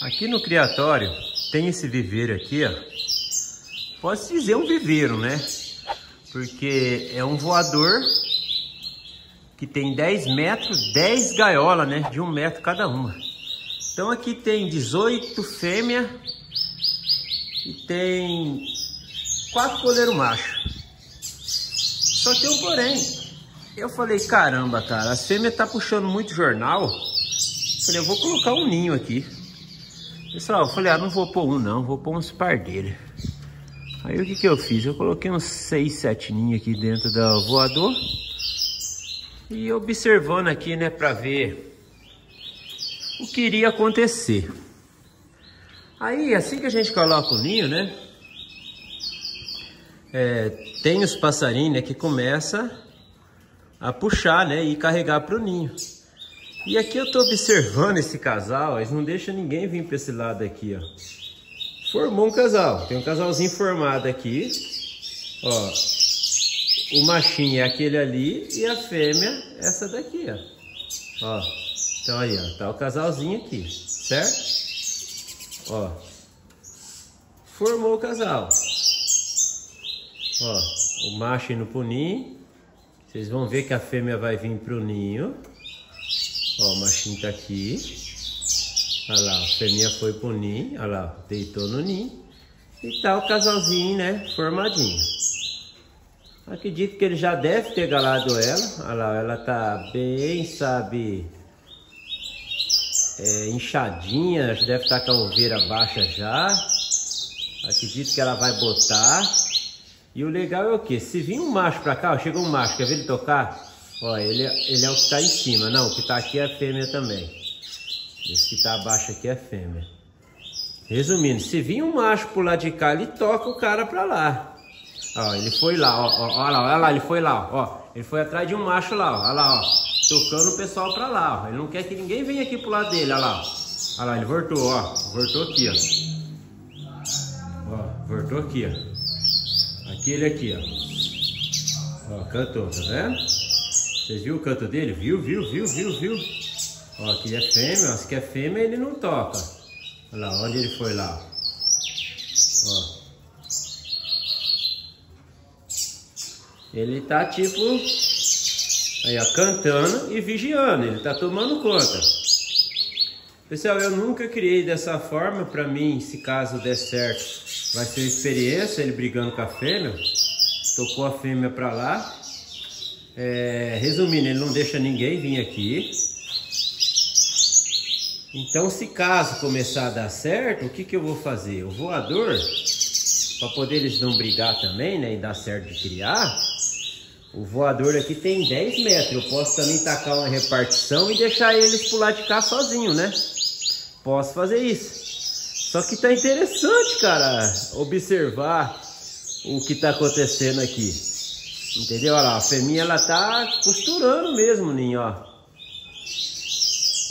Aqui no criatório tem esse viveiro aqui, ó. Posso dizer um viveiro, né? Porque é um voador que tem 10 metros, 10 gaiolas, né? De 1 metro cada uma. Então aqui tem 18 fêmeas e tem 4 coleiros machos. Só tem um porém. Eu falei, caramba, cara, as fêmeas tá puxando muito jornal. Eu falei, eu vou colocar um ninho aqui. Pessoal, eu falei, ah, não vou pôr um não, vou pôr uns par dele. Aí o que que eu fiz? Eu coloquei uns 6, 7 ninhos aqui dentro do voador. E observando aqui, né, pra ver o que iria acontecer. Aí, assim que a gente coloca o ninho, né, tem os passarinhos, né, que começa a puxar, né, e carregar pro ninho. E aqui eu tô observando esse casal, eles não deixam ninguém vir para esse lado aqui, ó. Formou um casal, tem um casalzinho formado aqui, ó. O machinho é aquele ali e a fêmea é essa daqui, ó. Ó, então aí, ó, tá o casalzinho aqui, certo? Ó, formou o casal. Ó, o macho indo pro ninho, vocês vão ver que a fêmea vai vir pro ninho. Ó, o machinho tá aqui. Olha lá, a fêmea foi pro ninho. Olha lá, deitou no ninho. E tá o casalzinho, né? Formadinho. Acredito que ele já deve ter galado ela. Olha lá, ela tá bem, sabe? Inchadinha. Deve estar com a oveira baixa já. Acredito que ela vai botar. E o legal é o que? Se vir um macho pra cá, ó, chegou um macho, quer ver ele tocar? Ó, ele é o que tá em cima. Não, o que tá aqui é a fêmea também. Esse que tá abaixo aqui é a fêmea. Resumindo, se vir um macho pro lado de cá, ele toca o cara pra lá. Ó, ele foi lá, ó, olha lá, ele foi lá, ó. Ele foi atrás de um macho lá, ó, olha lá, ó. Tocando o pessoal pra lá, ó. Ele não quer que ninguém venha aqui pro lado dele, olha lá. Olha lá, ele voltou, ó. Voltou aqui, ó. Ó, voltou aqui, ó. Aquele aqui, ó. Ó, cantou, tá vendo? Vocês viram o canto dele? Viu? Ó, aqui é fêmea, ó. Se quer fêmea, ele não toca. Olha lá, onde ele foi lá. Ó. Ele tá tipo... aí, ó, cantando e vigiando. Ele tá tomando conta. Pessoal, eu nunca criei dessa forma. Pra mim, se caso der certo, vai ser uma experiência. Ele brigando com a fêmea. Tocou a fêmea pra lá. Resumindo, ele não deixa ninguém vir aqui. Então, se caso começar a dar certo, o que que eu vou fazer? O voador, para poder eles não brigar também, né, e dar certo de criar, o voador aqui tem 10 metros. Eu posso também tacar uma repartição e deixar eles pro lado de cá sozinho, né? Posso fazer isso. Só que tá interessante, cara, observar o que tá acontecendo aqui. Entendeu? Olha lá, a fêmea, ela tá costurando mesmo o ninho, ó.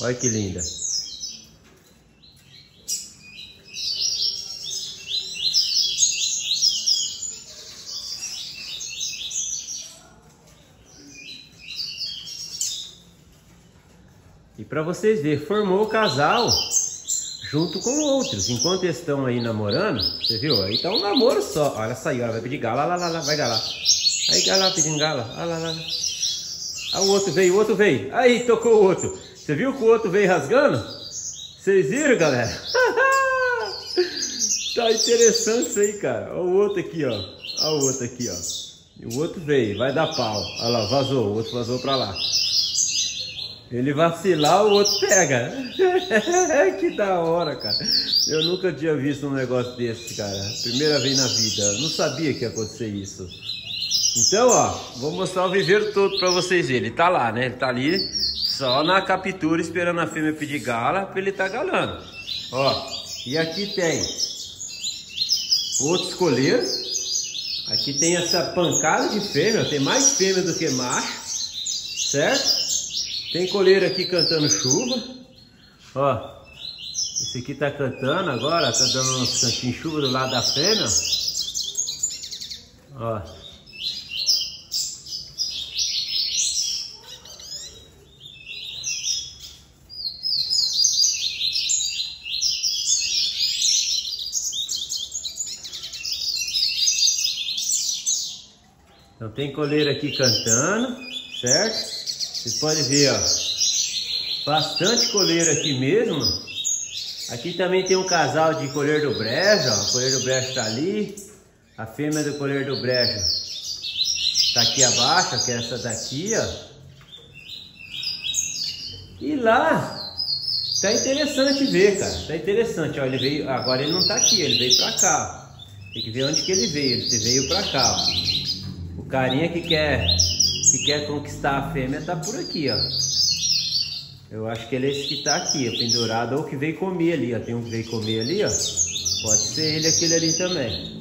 Olha que linda. E pra vocês verem, formou o casal junto com outros. Enquanto eles estão aí namorando, você viu? Aí tá um namoro só. Olha, saiu, ela vai pedir gala, lá, vai galar. Aí gala, pedindo gala, olha lá. Ah, o outro veio. Aí, tocou o outro. Você viu que o outro veio rasgando? Vocês viram, galera? Tá interessante isso aí, cara. Olha o outro aqui, ó. E o outro veio, vai dar pau. Olha lá, vazou. O outro vazou pra lá. Ele vacilar, o outro pega. Que da hora, cara. Eu nunca tinha visto um negócio desse, cara. Primeira vez na vida. Eu não sabia que ia acontecer isso. Então, ó, vou mostrar o viveiro todo pra vocês verem. Ele tá lá, né? Ele tá ali só na captura, esperando a fêmea pedir gala, pra ele tá galando. Ó, e aqui tem outros coleiros. Aqui tem essa pancada de fêmea. Tem mais fêmea do que macho, certo? Tem coleiro aqui cantando chuva. Ó, esse aqui tá cantando agora, tá dando uns cantinhos de chuva do lado da fêmea. Ó. Então tem coleiro aqui cantando, certo? Vocês podem ver, ó, bastante coleiro aqui mesmo. Aqui também tem um casal de coleiro do brejo, ó. O coleiro do brejo tá ali. A fêmea do coleiro do brejo tá aqui abaixo, ó, que é essa daqui, ó. E lá tá interessante ver, cara. Tá interessante, ó. Ele veio, agora ele não tá aqui, ele veio pra cá. Tem que ver onde que ele veio. Ele veio pra cá, ó. O carinha que quer conquistar a fêmea tá por aqui, ó. Eu acho que ele é esse que tá aqui, ó, pendurado, ou que veio comer ali, ó. Tem um que veio comer ali, ó. Pode ser ele, aquele ali também.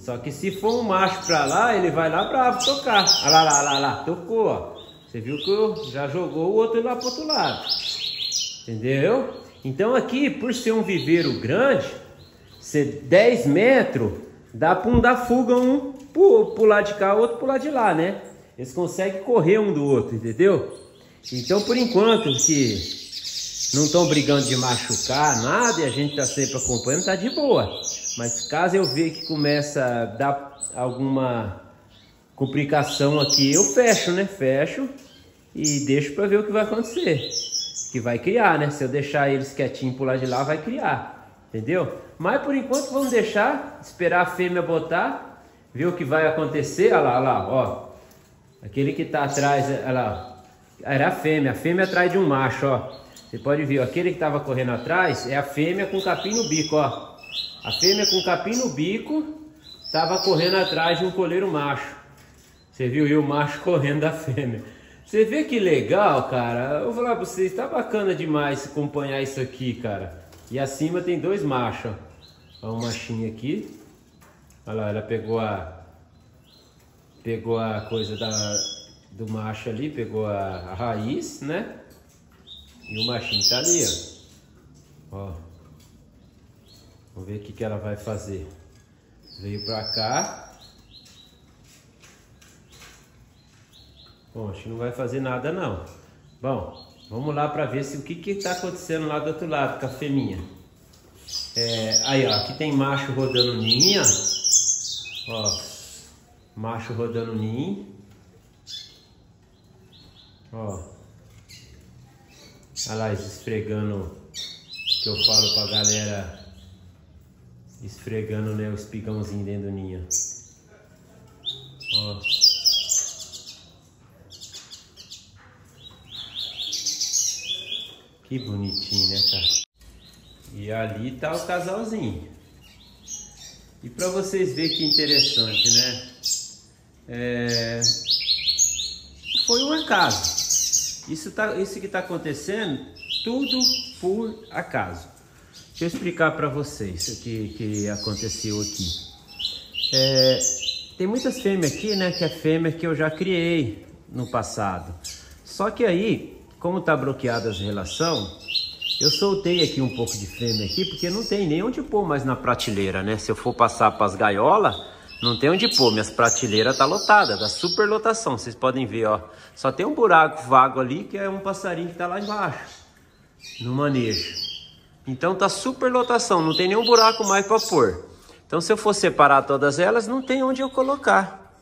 Só que se for um macho pra lá, ele vai lá bravo tocar. Olha lá, lá, tocou, ó. Você viu que eu já jogou o outro lá pro outro lado. Entendeu? Então aqui, por ser um viveiro grande, ser 10 metros, dá pra um dar fuga um pro lado de cá, o outro pro lado de lá, né? Eles conseguem correr um do outro, entendeu? Então, por enquanto, que não estão brigando de machucar nada e a gente tá sempre acompanhando, tá de boa. Mas caso eu ver que começa a dar alguma complicação aqui, eu fecho, né? Fecho e deixo pra ver o que vai acontecer. Que vai criar, né? Se eu deixar eles quietinhos pro lado de lá, vai criar. Entendeu? Mas por enquanto vamos deixar, esperar a fêmea botar, ver o que vai acontecer. Olha lá, ó. Aquele que tá atrás, olha lá. Era a fêmea atrás de um macho, ó. Você pode ver, ó, aquele que tava correndo atrás é a fêmea com capim no bico, ó. A fêmea com capim no bico tava correndo atrás de um coleiro macho. Você viu? E o macho correndo da fêmea. Você vê que legal, cara? Eu vou falar pra vocês, tá bacana demais acompanhar isso aqui, cara. E acima tem dois machos, ó. Ó, um machinho aqui. Olha lá, ela pegou a... Pegou a coisa da... do macho ali, pegou a raiz, né? E o machinho tá ali, ó. Vamos ver o que que ela vai fazer. Veio pra cá. Bom, acho que não vai fazer nada, não. Bom, vamos lá pra ver se o que que tá acontecendo lá do outro lado com a fêmea. É, aí, ó, aqui tem macho rodando ninho, ó. Macho rodando ninho. Ó, olha lá, esfregando, que eu falo pra galera, esfregando, né, o espigãozinho dentro do ninho. Ó. Que bonitinho, né, cara? E ali tá o casalzinho. E pra vocês verem que interessante, né? Foi um acaso. Isso que tá acontecendo, tudo por acaso. Deixa eu explicar para vocês o que aconteceu aqui. É, tem muitas fêmeas aqui, né? Que é fêmea que eu já criei no passado. Só que aí, como tá bloqueada as relação, eu soltei aqui um pouco de fêmea aqui, porque não tem nem onde pôr mais na prateleira, né? Se eu for passar para as gaiolas, não tem onde pôr, minhas prateleiras tá lotada, tá super lotação, vocês podem ver, ó. Só tem um buraco vago ali que é um passarinho que tá lá embaixo, no manejo. Então tá super lotação, não tem nenhum buraco mais pra pôr. Então se eu for separar todas elas, não tem onde eu colocar.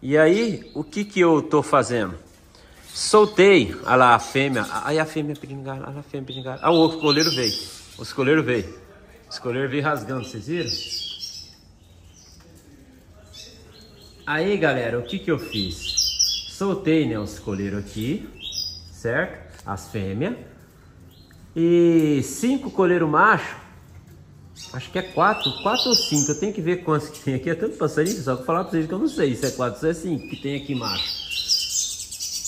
E aí, o que que eu tô fazendo? Soltei, olha lá a fêmea, aí a fêmea pedindo galho, olha a fêmea pedindo galho. Ah, o coleiro veio, os coleiros veio. Os coleiros veio rasgando, vocês viram? Aí, galera, o que que eu fiz? Soltei, né, os coleiros aqui, certo? As fêmeas. E 5 coleiros macho, acho que é 4 ou 5, eu tenho que ver quantos que tem aqui. É tanto passarinho, só que eu falar pra vocês que eu não sei se é 4 ou se é 5 que tem aqui macho.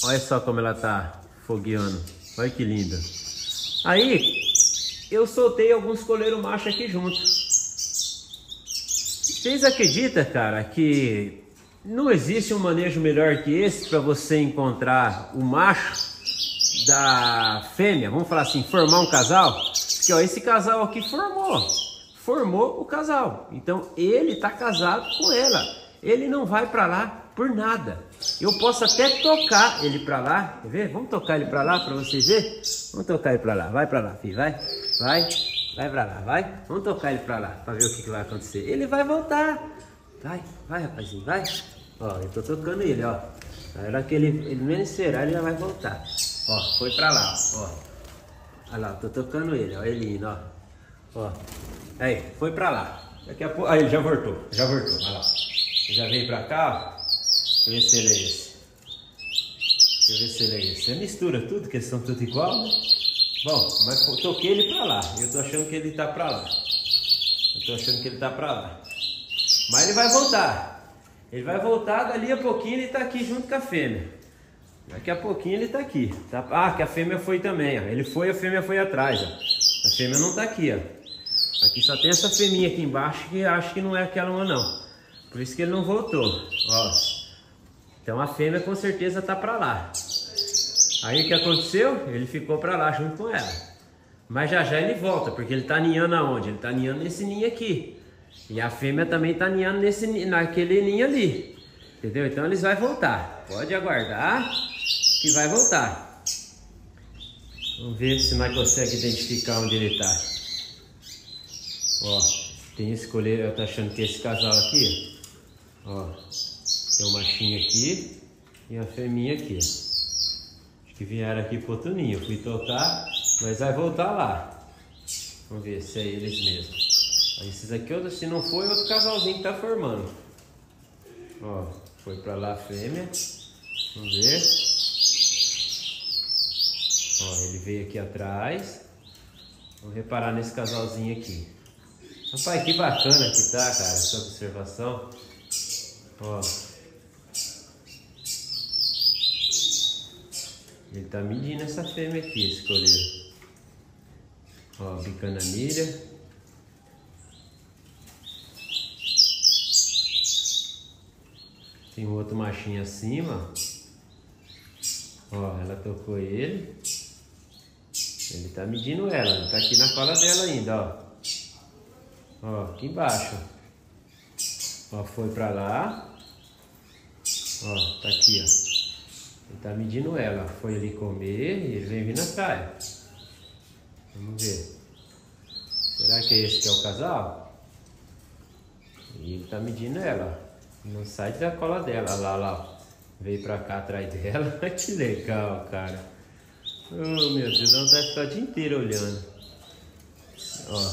Olha só como ela tá fogueando, olha que linda. Aí, eu soltei alguns coleiros macho aqui junto. Vocês acreditam, cara, que... não existe um manejo melhor que esse para você encontrar o macho da fêmea, vamos falar assim, formar um casal? Porque, ó, esse casal aqui formou o casal. Então ele tá casado com ela, ele não vai para lá por nada. Eu posso até tocar ele para lá, quer ver? Vamos tocar ele para lá para vocês verem? Vamos tocar ele para lá, vai para lá, filho, vai para lá, vai. Vamos tocar ele para lá para ver o que que vai acontecer. Ele vai voltar. Vai, rapazinho, vai. Ó, eu tô tocando ele, ó. Na hora que ele menos será, ele já vai voltar. Ó, foi pra lá, ó. Olha lá, tô tocando ele, ó. Ele indo, ó. Ó. Aí, foi pra lá. Daqui a pouco... Aí, ele já voltou. Já voltou, olha lá. Ele já veio pra cá, ó. Deixa eu ver se ele é esse. Deixa eu ver se ele é esse. Você mistura tudo, que eles são tudo igual, né? Bom, mas toquei ele pra lá. Eu tô achando que ele tá pra lá. Eu tô achando que ele tá pra lá. Mas ele vai voltar. Ele vai voltar, dali a pouquinho ele tá aqui junto com a fêmea. Daqui a pouquinho ele tá aqui. Tá... Ah, que a fêmea foi também, ó. Ele foi, a fêmea foi atrás, ó. A fêmea não tá aqui, ó. Aqui só tem essa fêmea aqui embaixo que acho que não é aquela uma, não. Por isso que ele não voltou, ó. Então a fêmea com certeza tá pra lá. Aí o que aconteceu? Ele ficou pra lá junto com ela. Mas já já ele volta, porque ele tá ninhando aonde? Ele tá ninhando nesse ninho aqui. E a fêmea também tá ninhando naquele ninho ali. Entendeu? Então eles vão voltar. Pode aguardar que vai voltar. Vamos ver se nós conseguimos identificar onde ele tá. Ó, tem esse coleiro, eu tô achando que é esse casal aqui. Ó, tem um machinho aqui e a fêmea aqui. Acho que vieram aqui pro outro ninho. Fui tocar, mas vai voltar lá. Vamos ver se é eles mesmos. Esses aqui, se não foi, outro casalzinho que tá formando. Ó, foi pra lá a fêmea. Vamos ver. Ó, ele veio aqui atrás. Vamos reparar nesse casalzinho aqui. Rapaz, que bacana que tá, cara, essa observação. Ó. Ele tá medindo essa fêmea aqui, esse coleiro. Ó, bicando a milha. Tem um outro machinho acima. Ó, ela tocou ele. Ele tá medindo ela. Ele tá aqui na cola dela ainda, ó. Ó, aqui embaixo. Ó, foi pra lá. Ó, tá aqui, ó. Ele tá medindo ela. Foi ali comer e ele vem vindo atrás. Vamos ver. Será que é esse que é o casal? E ele tá medindo ela, ó. Não sai da cola dela, olha lá, lá. Veio pra cá atrás dela. Que legal, cara. Oh, meu Deus, ela vai ficar o dia inteiro olhando. Ó.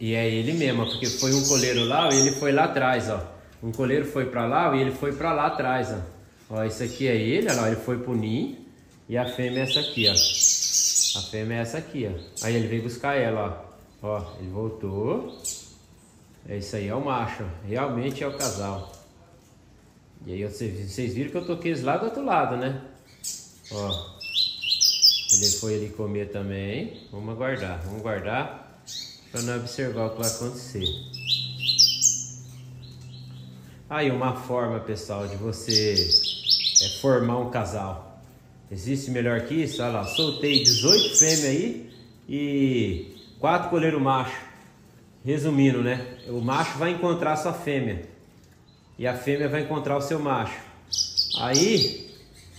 E é ele mesmo, porque foi um coleiro lá e ele foi lá atrás, ó. Um coleiro foi pra lá e ele foi pra lá atrás, ó. Ó, isso aqui é ele, olha lá, ele foi pro ninho. E a fêmea é essa aqui, ó. A fêmea é essa aqui, ó. Aí ele veio buscar ela, ó. Ó, ele voltou. É isso aí, é o macho. Realmente é o casal. E aí vocês viram que eu toquei eles lá do outro lado, né? Ó. Ele foi ali comer também. Vamos aguardar. Vamos aguardar pra não observar o que vai acontecer. Aí uma forma, pessoal, de você formar um casal. Existe melhor que isso? Olha lá, soltei 18 fêmeas aí e 4 coleiro macho. Resumindo, né? O macho vai encontrar a sua fêmea e a fêmea vai encontrar o seu macho. Aí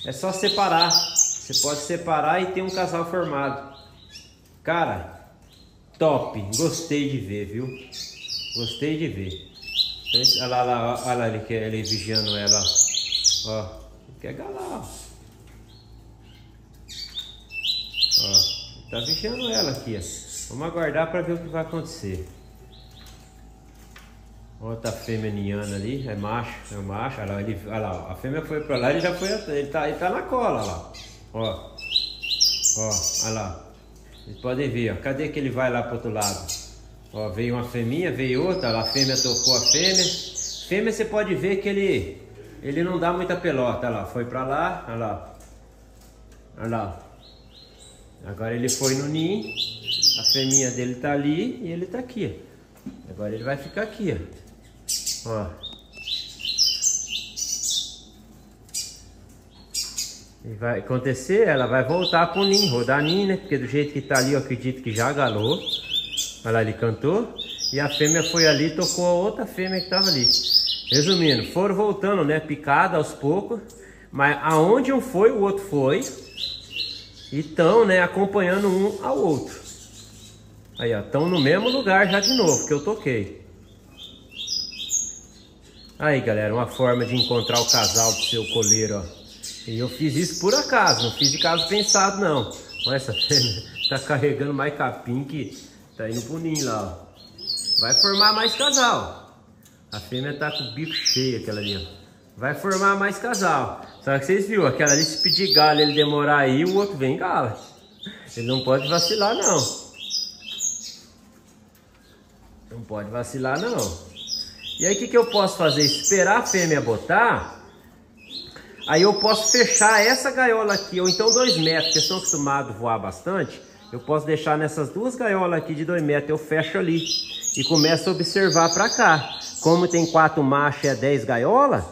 é só separar. Você pode separar e ter um casal formado. Cara, top! Gostei de ver, viu? Gostei de ver. Olha lá, olha lá ele vigiando ela. Ó, ele quer galar. Ó, ele tá vigiando ela aqui. Ó. Vamos aguardar para ver o que vai acontecer. Olha, tá a fêmea ninhando ali, é macho, é o macho. Olha lá, olha lá, a fêmea foi pra lá, ele já foi, ele tá na cola, olha lá. Ó, ó, olha lá. Vocês podem ver, ó, cadê que ele vai lá pro outro lado? Ó, veio uma fêmea, veio outra, olha lá, a fêmea tocou a fêmea. Fêmea você pode ver que ele não dá muita pelota, olha lá, foi pra lá, olha lá. Olha lá. Agora ele foi no ninho, a fêmea dele tá ali e ele tá aqui, ó. Agora ele vai ficar aqui, ó. Ó, e vai acontecer, ela vai voltar pro ninho, rodar ninho, né? Porque do jeito que tá ali, eu acredito que já galou. Olha lá, ele cantou. E a fêmea foi ali e tocou a outra fêmea que tava ali. Resumindo, foram voltando, né? Picada aos poucos. Mas aonde um foi, o outro foi. E tão, né? Acompanhando um ao outro. Aí, ó. Tão no mesmo lugar já de novo que eu toquei. Aí, galera, uma forma de encontrar o casal do seu coleiro, ó. E eu fiz isso por acaso, não fiz de caso pensado, não. Olha essa fêmea, tá carregando mais capim que tá indo pro ninho lá, ó. Vai formar mais casal. A fêmea tá com o bico cheio, aquela ali, ó. Vai formar mais casal. Só que vocês viram, aquela ali, se pedir galho, ele demorar aí, o outro vem gala. Ele não pode vacilar, não. Não pode vacilar, não. E aí, o que que eu posso fazer? Esperar a fêmea botar. Aí eu posso fechar essa gaiola aqui, ou então 2 metros, porque eu estou acostumado a voar bastante. Eu posso deixar nessas 2 gaiolas aqui de 2 metros, eu fecho ali. E começo a observar para cá. Como tem 4 machos e é 10 gaiolas,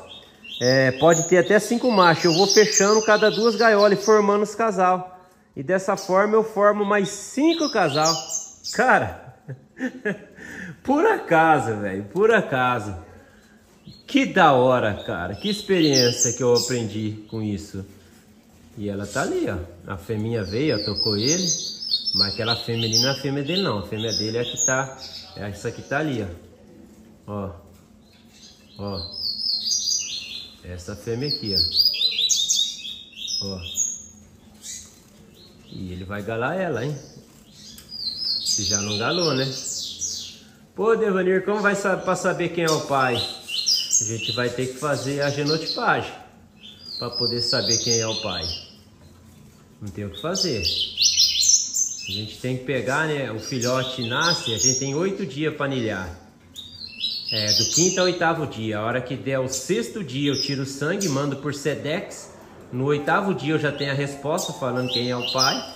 pode ter até 5 machos. Eu vou fechando cada 2 gaiolas e formando os casal. E dessa forma eu formo mais 5 casal. Cara, por acaso, velho, por acaso. Que da hora, cara. Que experiência que eu aprendi com isso. E ela tá ali, ó. A fêmea veio, ó, tocou ele. Mas aquela fêmea ali não é a fêmea dele, não. A fêmea dele é a que tá... Essa aqui tá ali, ó. Ó. Ó. Essa fêmea aqui, ó. Ó. E ele vai galar ela, hein? Se já não galou, né? Pô, Devanir, como vai pra saber quem é o pai? A gente vai ter que fazer a genotipagem para poder saber quem é o pai. Não tem o que fazer. A gente tem que pegar, né? O filhote nasce, a gente tem 8 dias para anilhar. É, do 5º ao 8º dia. A hora que der o 6º dia eu tiro o sangue, mando por Sedex. No 8º dia eu já tenho a resposta falando quem é o pai.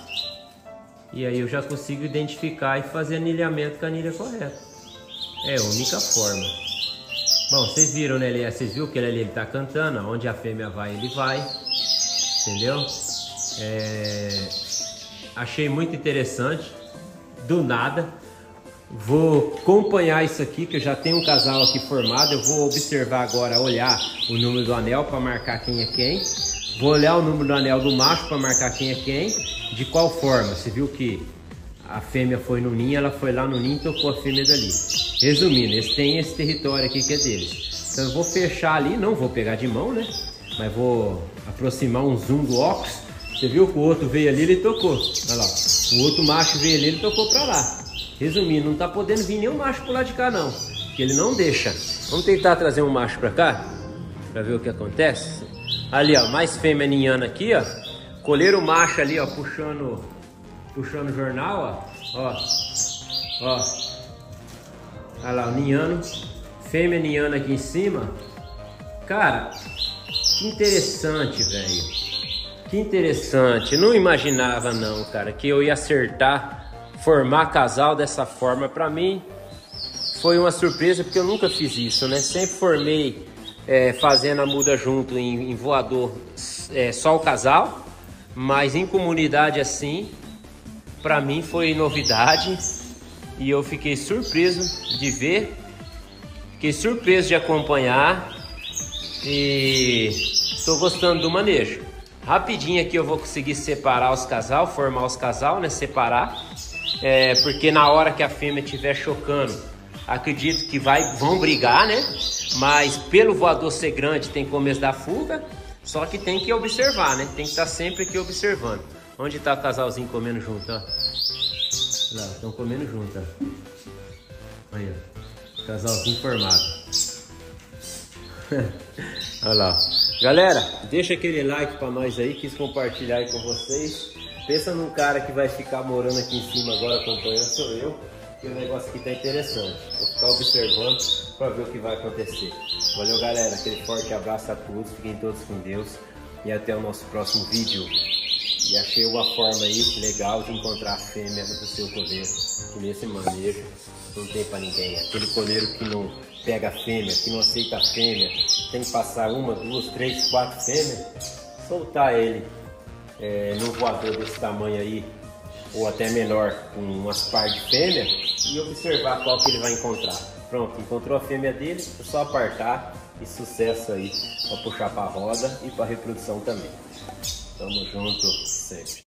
E aí eu já consigo identificar e fazer anilhamento com a anilha correta. É a única forma. Bom, vocês viram, né, ele, vocês viram que ele ali, ele tá cantando, onde a fêmea vai, ele vai, entendeu? Achei muito interessante, do nada. Vou acompanhar isso aqui, que eu já tenho um casal aqui formado, eu vou observar agora, olhar o número do anel para marcar quem é quem. Vou olhar o número do anel do macho para marcar quem é quem, de qual forma. Você viu que a fêmea foi no ninho, ela foi lá no ninho e tocou a fêmea dali. Resumindo, eles têm esse território aqui que é deles. Então eu vou fechar ali, não vou pegar de mão, né? Mas vou aproximar um zoom do óculos. Você viu que o outro veio ali, ele tocou. Olha lá, o outro macho veio ali, ele tocou pra lá. Resumindo, não tá podendo vir nenhum macho pro lado de cá não, porque ele não deixa. Vamos tentar trazer um macho pra cá, pra ver o que acontece. Ali ó, mais fêmea ninhando aqui ó. Coleiro macho ali ó, puxando o jornal, ó, ó, ó, olha lá, o ninhano, fêmea ninhana aqui em cima, cara, que interessante, velho, que interessante, não imaginava não, cara, que eu ia acertar, formar casal dessa forma. Pra mim foi uma surpresa, porque eu nunca fiz isso, né, sempre formei fazendo a muda junto em voador, só o casal, mas em comunidade assim. Para mim foi novidade e eu fiquei surpreso de ver, fiquei surpreso de acompanhar e estou gostando do manejo. Rapidinho aqui eu vou conseguir separar os casal, formar os casal, né? Separar, porque na hora que a fêmea estiver chocando, acredito que vão brigar, né? Mas pelo voador ser grande tem começo da fuga, só que tem que observar, né? Tem que estar sempre aqui observando. Onde tá o casalzinho comendo junto, ó? Lá, estão comendo junto, ó. Aí, ó. Casalzinho formado. Olha lá. Galera, deixa aquele like pra nós aí. Quis compartilhar aí com vocês. Pensa num cara que vai ficar morando aqui em cima agora acompanhando. Sou eu. Que o negócio aqui tá interessante. Vou ficar observando pra ver o que vai acontecer. Valeu, galera. Aquele forte abraço a todos. Fiquem todos com Deus. E até o nosso próximo vídeo. E achei uma forma aí legal de encontrar a fêmea do seu coleiro. Que nesse manejo não tem pra ninguém. Aquele coleiro que não pega fêmea, que não aceita fêmea, tem que passar 1, 2, 3, 4 fêmeas, soltar ele num voador desse tamanho aí, ou até menor, com umas par de fêmea, e observar qual que ele vai encontrar. Pronto, encontrou a fêmea dele, é só apartar e sucesso aí, pra puxar pra roda e pra reprodução também. Tamo junto sempre.